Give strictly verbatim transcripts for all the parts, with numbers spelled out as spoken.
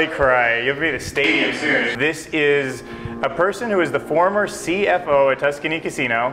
rally cry. You have to be at a stadium soon. This is a person who is the former C F O at Tuscany Casino.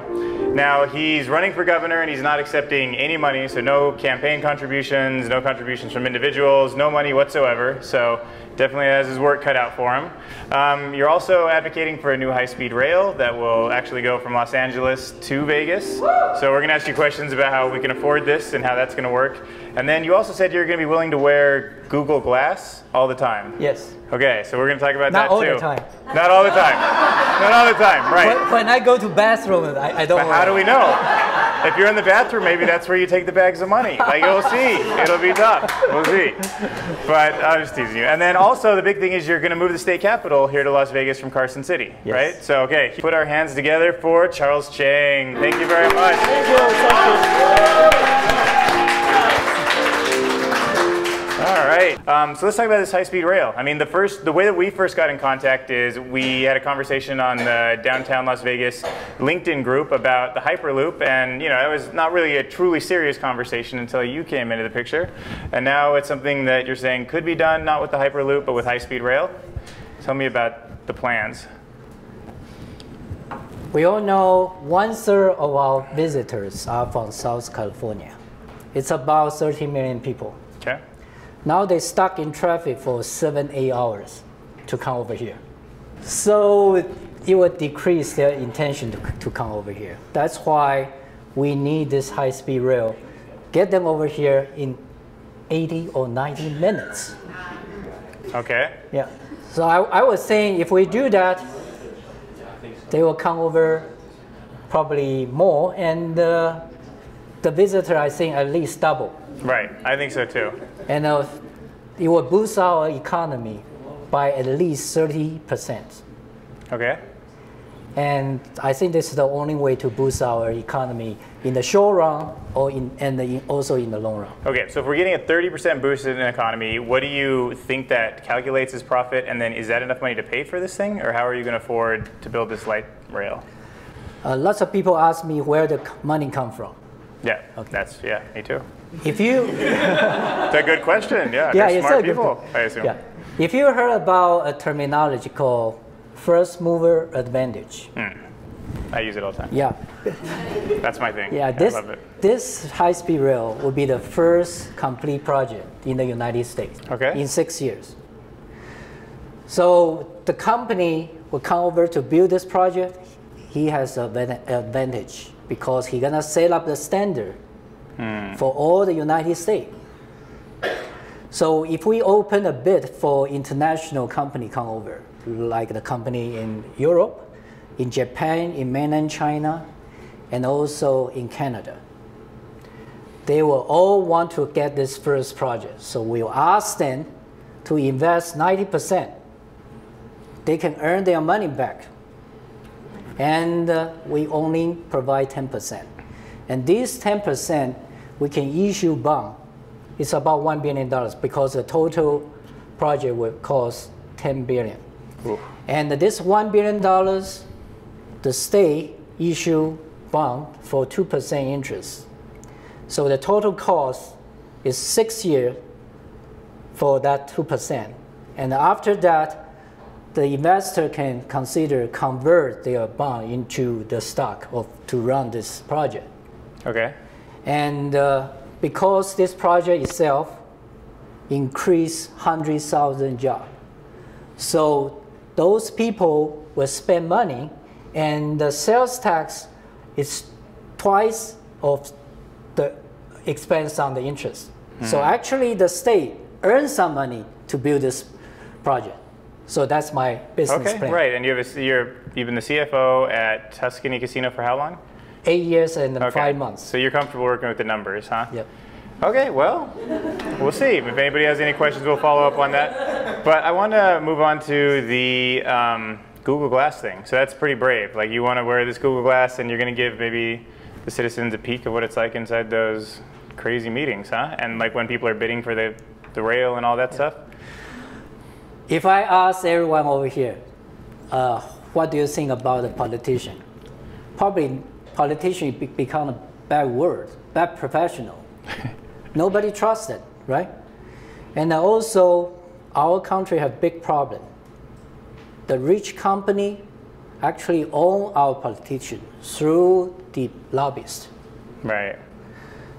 Now, he's running for governor and he's not accepting any money, so no campaign contributions, no contributions from individuals, no money whatsoever. So definitely has his work cut out for him. Um, you're also advocating for a new high-speed rail that will actually go from Los Angeles to Vegas. So we're gonna ask you questions about how we can afford this and how that's gonna work. And then you also said you're gonna be willing to wear Google Glass all the time. Yes. Okay, so we're gonna talk about that too. Not all the time. Not all the time. Not all the time, right. When, when I go to bathroom, I, I don't But how do we know? If you're in the bathroom, maybe that's where you take the bags of money. Like, you'll see. It'll be tough. We'll see. But I'm just teasing you. And then also, the big thing is you're going to move the state capital here to Las Vegas from Carson City, yes. right? So, okay, put our hands together for Charles Chang. Thank you very much. Thank you. All right. Um, so let's talk about this high-speed rail. I mean, the first, the way that we first got in contact is we had a conversation on the downtown Las Vegas LinkedIn group about the Hyperloop, and you know, it was not really a truly serious conversation until you came into the picture, and now it's something that you're saying could be done not with the Hyperloop but with high-speed rail. Tell me about the plans. We all know one-third of our visitors are from South California. It's about thirty million people. Okay. Now they're stuck in traffic for seven, eight hours to come over here. So it will decrease their intention to, to come over here. That's why we need this high-speed rail. Get them over here in eighty or ninety minutes. Okay. Yeah. So I, I was saying if we do that, they will come over probably more, and uh, the visitor, I think, at least double. Right, I think so too. And uh, it will boost our economy by at least thirty percent. Okay. And I think this is the only way to boost our economy in the short run, or in, and the, also in the long run. Okay, so if we're getting a thirty percent boost in the economy, what do you think that calculates as profit? And then is that enough money to pay for this thing? Or how are you going to afford to build this light rail? Uh, lots of people ask me where the money comes from. Yeah, okay. That's, yeah, me too. If you it's a good question, yeah. Yeah, it's smart a people, good I assume. Yeah. If you heard about a terminology called first mover advantage. Mm. I use it all the time. Yeah. That's my thing. Yeah, this, I love it. This high-speed rail will be the first complete project in the United States okay. in six years. So the company will come over to build this project. He has an advantage because he's going to set up the standard Hmm. for all the United States. So if we open a bid for international company come over, like the company in Europe, in Japan, in mainland China, and also in Canada, they will all want to get this first project. So we'll ask them to invest ninety percent. They can earn their money back. And uh, we only provide ten percent. And these ten percent, we can issue bond. It's about one billion dollars because the total project will cost ten billion dollars. Ooh. And this one billion dollars, the state issue bond for two percent interest. So the total cost is six years for that two percent. And after that, the investor can consider convert their bond into the stock of, to run this project. Okay. And uh, because this project itself increased one hundred thousand jobs, so those people will spend money, and the sales tax is twice of the expense on the interest. Mm-hmm. So actually the state earns some money to build this project. So that's my business okay, plan. Right, and you have a, you're, you've been the C F O at Tuscany Casino for how long? Eight years and okay. five months. So you're comfortable working with the numbers, huh? Yep. Okay, well, we'll see. If anybody has any questions, we'll follow up on that. But I want to move on to the um, Google Glass thing. So that's pretty brave. Like, you want to wear this Google Glass, and you're going to give maybe the citizens a peek of what it's like inside those crazy meetings, huh? And like when people are bidding for the, the rail and all that yep. stuff. If I ask everyone over here, uh, what do you think about a politician? Probably. Politician become a bad word, bad professional. Nobody trusts it, right? And also, our country has big problem. The rich company actually own our politicians through the lobbyists. Right.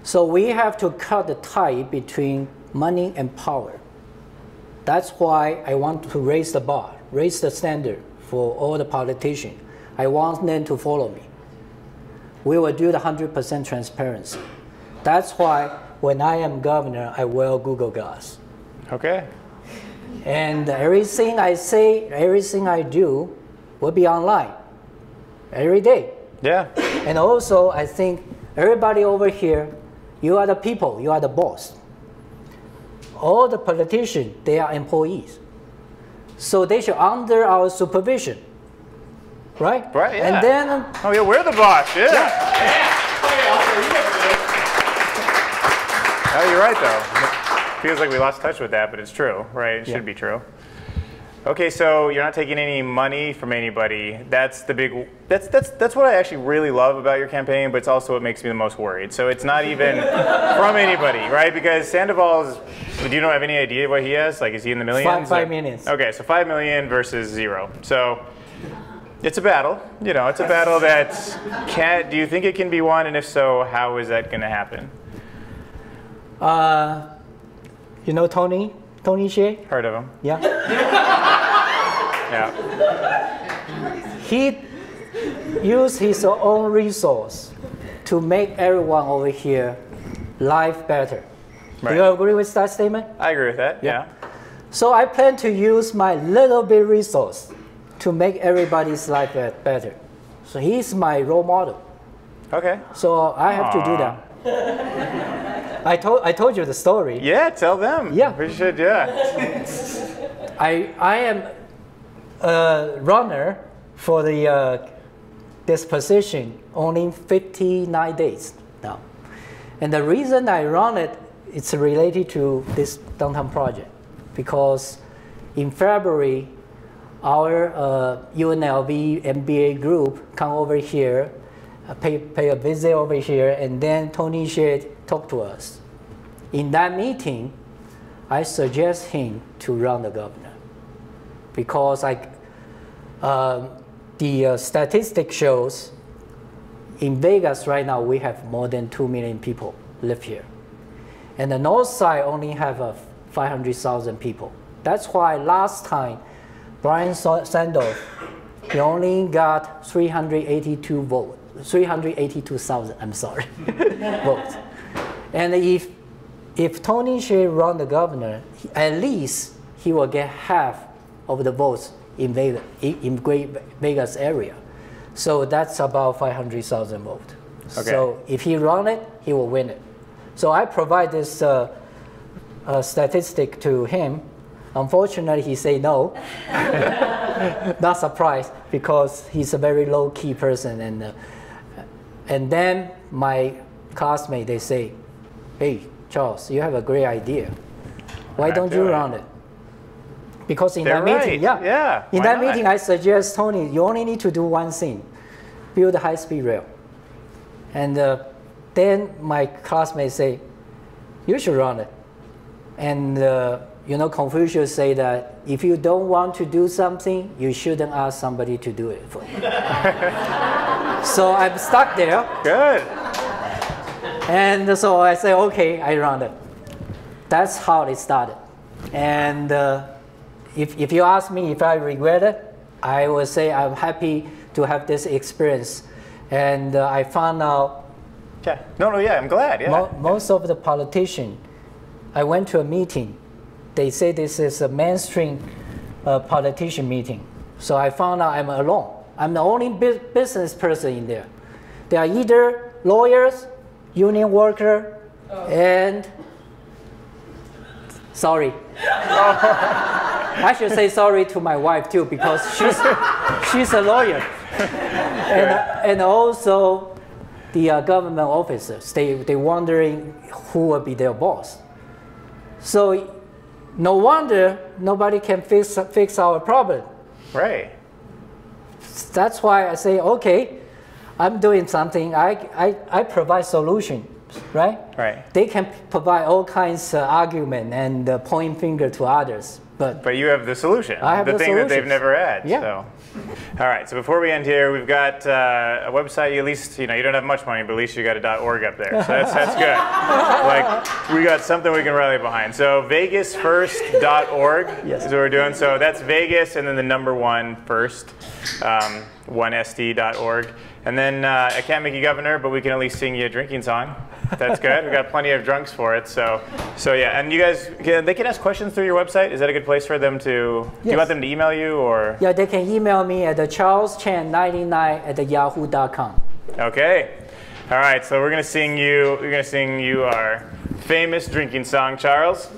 So we have to cut the tie between money and power. That's why I want to raise the bar, raise the standard for all the politicians. I want them to follow me. We will do the one hundred percent transparency. That's why when I am governor, I wear Google Glass. Okay. And everything I say, everything I do will be online every day. Yeah. And also, I think everybody over here, you are the people, you are the boss. All the politicians, they are employees. So they should under our supervision. Right? Right, yeah. And then... Um, oh, yeah, we're the boss, yeah. yeah. yeah. Oh, you're right, though. It feels like we lost touch with that, but it's true, right? It yeah. should be true. Okay, so you're not taking any money from anybody. That's the big, that's, that's, that's what I actually really love about your campaign, but it's also what makes me the most worried. So it's not even from anybody, right? Because Sandoval's, do you not have any idea what he has? Like, is he in the millions? Five, five millions. Okay, so five million versus zero. So it's a battle, you know, it's a battle that can't, do you think it can be won? And if so, how is that gonna happen? Uh, you know Tony? Tony Hsieh? Heard of him. Yeah. yeah. He used his own resource to make everyone over here life better. Right. Do you agree with that statement? I agree with that, yeah. yeah. So I plan to use my little bit resource to make everybody's life better. So he's my role model. Okay. So I have Aww. to do that. I told I told you the story. Yeah, tell them. Yeah, we should. Yeah. I I am a runner for the uh, this position only fifty-nine days now, and the reason I run it it's related to this downtown project because in February our uh, U N L V M B A group come over here, uh, pay pay a visit over here, and then Tony Hsieh talk to us. In that meeting, I suggest him to run the governor because I, uh, the uh, statistic shows in Vegas right now we have more than two million people live here, and the north side only have uh, five hundred thousand people. That's why last time Brian Sandoval he only got three hundred eighty-two votes, three hundred eighty-two thousand. I'm sorry, votes. And if, if Tony Hsieh run the governor, he, at least he will get half of the votes in Vegas, in Great Vegas area. So that's about five hundred thousand votes. Okay. So if he run it, he will win it. So I provide this uh, uh, statistic to him. Unfortunately, he say no. Not surprised because he's a very low-key person. And, uh, and then my classmate, they say, hey, Charles, you have a great idea. Why don't you run it? Because in that meeting, yeah, yeah. In that meeting, I suggest, Tony, you only need to do one thing. Build a high-speed rail. And uh, then my classmates say, you should run it. And, uh, you know, Confucius say that if you don't want to do something, you shouldn't ask somebody to do it for you. So I'm stuck there. Good. And so I say, okay, I run it. That's how it started. And uh, if, if you ask me if I regret it, I will say I'm happy to have this experience. And uh, I found out... Yeah. No, no, yeah, I'm glad, yeah. Mo most of the politicians, I went to a meeting. They say this is a mainstream uh, politician meeting. So I found out I'm alone. I'm the only bu business person in there. They are either lawyers, union worker, oh. and sorry. I should say sorry to my wife too because she's she's a lawyer, and uh, and also the uh, government officers. They they wondering who will be their boss. So no wonder nobody can fix fix our problem. Right. That's why I say okay. I'm doing something, I, I, I provide solution. right? Right. They can provide all kinds of argument and uh, point finger to others. But, but you have the solution, I have the, the thing solutions. that they've never had. Yeah. So. All right, so before we end here, we've got uh, a website. You at least, you know, you don't have much money, but at least you got a .org up there. So that's, that's good. Like, we got something we can rally behind. So vegas first dot org yes. is what we're doing. So that's Vegas and then the number one first, um, one S D dot org. And then uh, I can't make you governor, but we can at least sing you a drinking song. That's good. We've got plenty of drunks for it. So, so yeah. And you guys, can, they can ask questions through your website. Is that a good place for them to? Yes. Do you want them to email you or? Yeah, they can email me at charles chang ninety-nine at yahoo dot com. Okay. All right. So we're gonna sing you. We're gonna sing you our famous drinking song, Charles.